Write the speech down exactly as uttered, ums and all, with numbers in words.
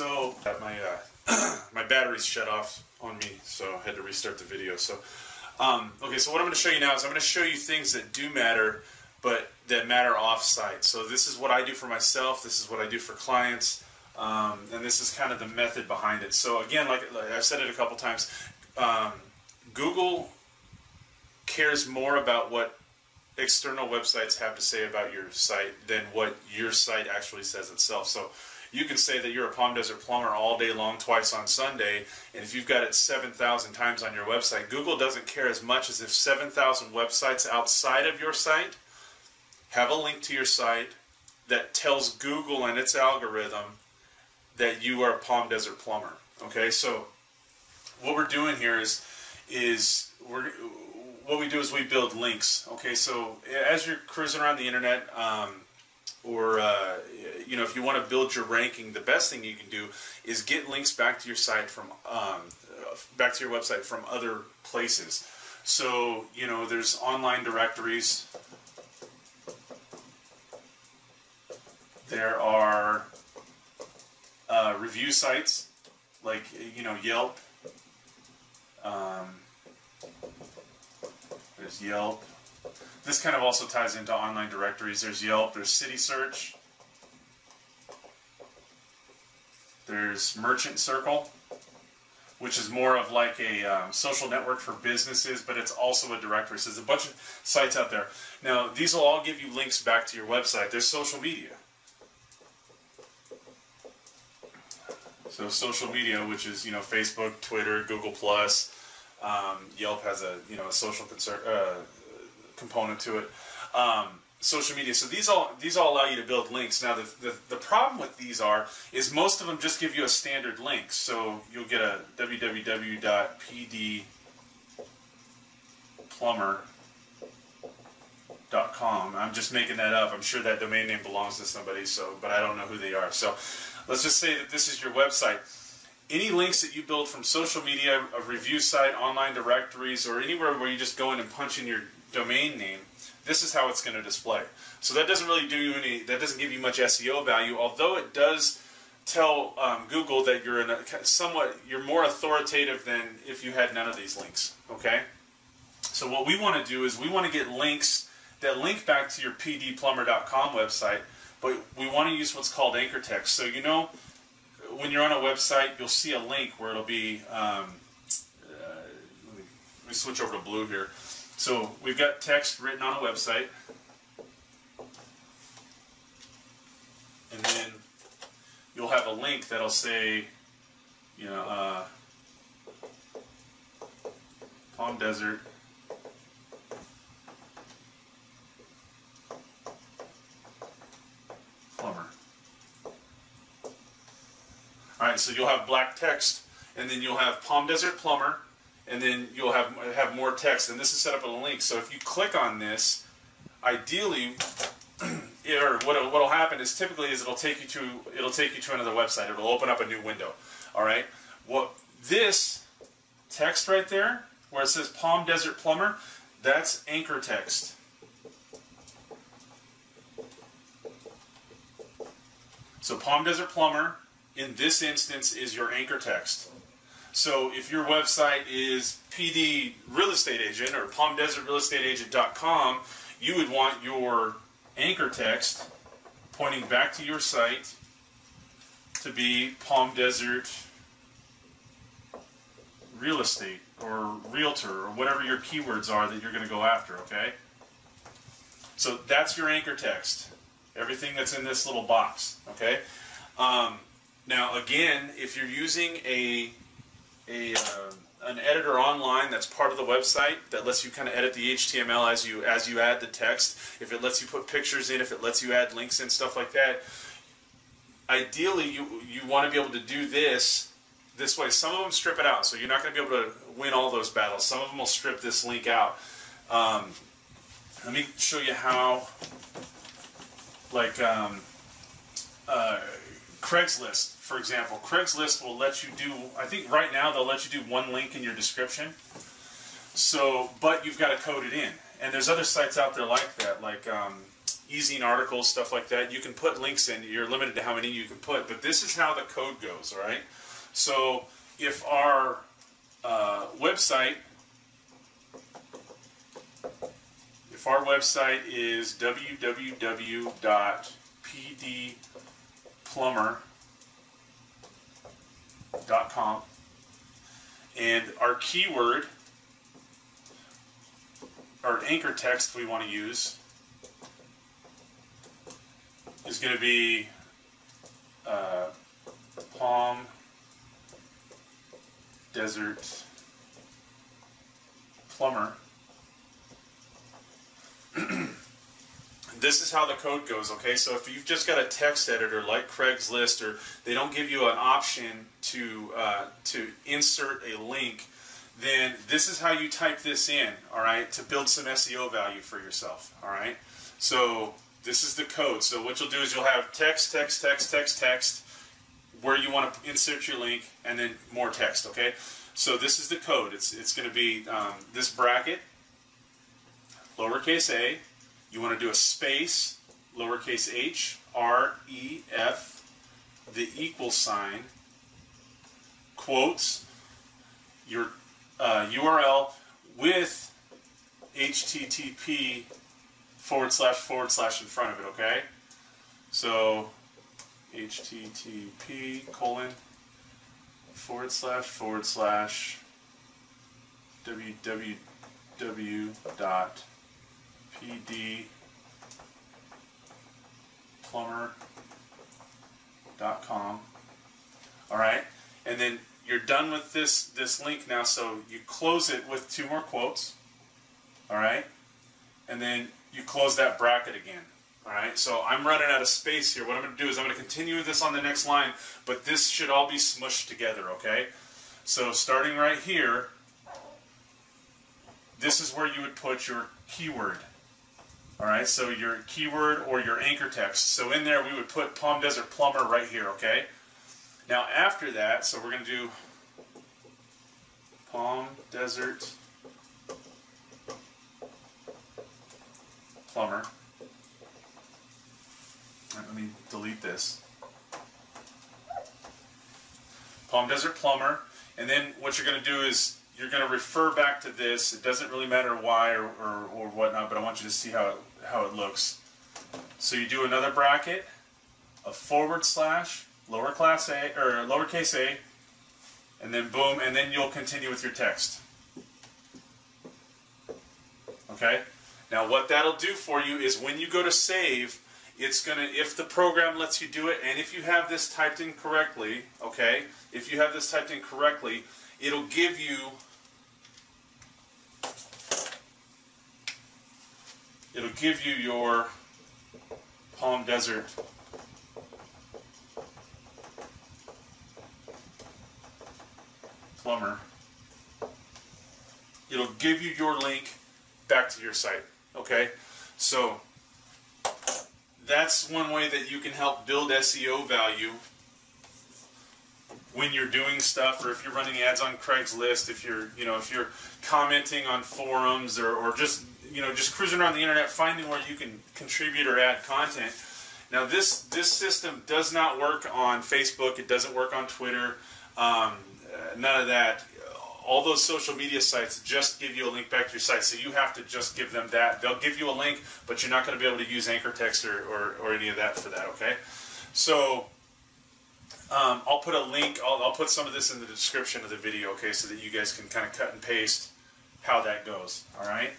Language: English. so my uh, my batteries shut off on me, so I had to restart the video. So um, okay, so what I'm going to show you now is I'm going to show you things that do matter, but that matter off-site. So this is what I do for myself. This is what I do for clients, um, and this is kind of the method behind it. So again, like, like I've said it a couple times, um, Google cares more about what external websites have to say about your site than what your site actually says itself. So you can say that you're a Palm Desert plumber all day long, twice on Sunday, and if you've got it seven thousand times on your website, Google doesn't care as much as if seven thousand websites outside of your site have a link to your site that tells Google and its algorithm that you are a Palm Desert plumber. Okay, so what we're doing here is is we're what we do is we build links. Okay, so as you're cruising around the internet, um, or uh, you know, if you want to build your ranking, the best thing you can do is get links back to your site from um, back to your website from other places. So you know, there's online directories. There are uh, review sites like you know Yelp. Um, There's Yelp. This kind of also ties into online directories. There's Yelp. There's City Search. There's Merchant Circle, which is more of like a um, social network for businesses, but it's also a directory. So there's a bunch of sites out there. Now, these will all give you links back to your website. There's social media. So social media, which is, you know, Facebook, Twitter, Google Plus. Um, Yelp has a you know a social concern, uh, component to it. Um, social media. So these all these all allow you to build links. Now the, the the problem with these are is most of them just give you a standard link. So you'll get a w w w dot p d plumber dot com. I'm just making that up. I'm sure that domain name belongs to somebody. So, but I don't know who they are. So let's just say that this is your website. Any links that you build from social media, a review site, online directories, or anywhere where you just go in and punch in your domain name, this is how it's going to display. So that doesn't really do you any, that doesn't give you much S E O value, although it does tell um, Google that you're in a, somewhat, you're more authoritative than if you had none of these links, okay? So what we want to do is we want to get links that link back to your p d plumber dot com website, but we want to use what's called anchor text. So you know, when you're on a website, you'll see a link where it'll be, um, uh, let, me, let me switch over to blue here. So we've got text written on a website. And then you'll have a link that'll say, you know, uh, Palm Desert plumber. Alright, so you'll have black text, and then you'll have Palm Desert Plumber, and then you'll have, have more text, and this is set up in a link. So if you click on this, ideally, or what will happen is typically is it'll take you to it'll take you to another website. It'll open up a new window. Alright, what this text right there, where it says Palm Desert Plumber, that's anchor text. So Palm Desert Plumber, in this instance, is your anchor text. So if your website is P D Real Estate Agent or palm desert real estate agent dot com, you would want your anchor text pointing back to your site to be Palm Desert Real Estate or Realtor or whatever your keywords are that you're going to go after, okay? So that's your anchor text, everything that's in this little box, okay? Um, Now again, if you're using a, a uh, an editor online that's part of the website that lets you kind of edit the H T M L as you as you add the text, if it lets you put pictures in, if it lets you add links and stuff like that, ideally you you want to be able to do this this way. Some of them strip it out, so you're not going to be able to win all those battles. Some of them will strip this link out. Um, let me show you how. Like. Um, uh, Craigslist, for example. Craigslist will let you do, I think right now they'll let you do one link in your description. So, but you've got to code it in. And there's other sites out there like that, like um, easing articles, stuff like that, you can put links in. You're limited to how many you can put, but this is how the code goes, right? So if our uh, website, if our website is w w w dot p d plumber dot com and our keyword, our anchor text we want to use is going to be uh, Palm Desert Plumber. This is how the code goes, okay? So if you've just got a text editor like Craigslist, or they don't give you an option to uh, to insert a link, then this is how you type this in, all right, to build some S E O value for yourself, all right? So this is the code. So what you'll do is you'll have text, text, text, text, text, where you want to insert your link, and then more text, okay? So this is the code. It's, it's going to be um, this bracket, lowercase a. You want to do a space, lowercase h, r, e, f, the equal sign, quotes, your uh, U R L with H T T P forward slash forward slash in front of it, okay? So H T T P colon forward slash forward slash w w w dot p d plumber dot com. All right, and then you're done with this this link now, so you close it with two more quotes, all right, and then you close that bracket again. All right, so I'm running out of space here. What I'm going to do is I'm going to continue this on the next line, but this should all be smushed together, okay? So starting right here, this is where you would put your keyword. All right, so your keyword or your anchor text. So in there, we would put Palm Desert Plumber right here, okay? Now after that, so we're going to do Palm Desert Plumber. All right, let me delete this. Palm Desert Plumber. And then what you're going to do is you're going to refer back to this. It doesn't really matter why or, or, or whatnot, but I want you to see how it, how it looks. So you do another bracket, a forward slash, lower class a, or lowercase a, and then boom, and then you'll continue with your text. Okay? Now what that'll do for you is when you go to save, it's going to, if the program lets you do it, and if you have this typed in correctly, okay, if you have this typed in correctly, it'll give you It'll give you your Palm Desert Plumber. It'll give you your link back to your site. Okay? So that's one way that you can help build S E O value when you're doing stuff, or if you're running ads on Craigslist, if you're, you know, if you're commenting on forums, or, or just you know, just cruising around the internet, finding where you can contribute or add content. Now, this this system does not work on Facebook. It doesn't work on Twitter. Um, none of that. All those social media sites just give you a link back to your site, so you have to just give them that. They'll give you a link, but you're not going to be able to use anchor text or, or, or any of that for that, okay? So um, I'll put a link. I'll, I'll put some of this in the description of the video, okay, so that you guys can kind of cut and paste how that goes, all right?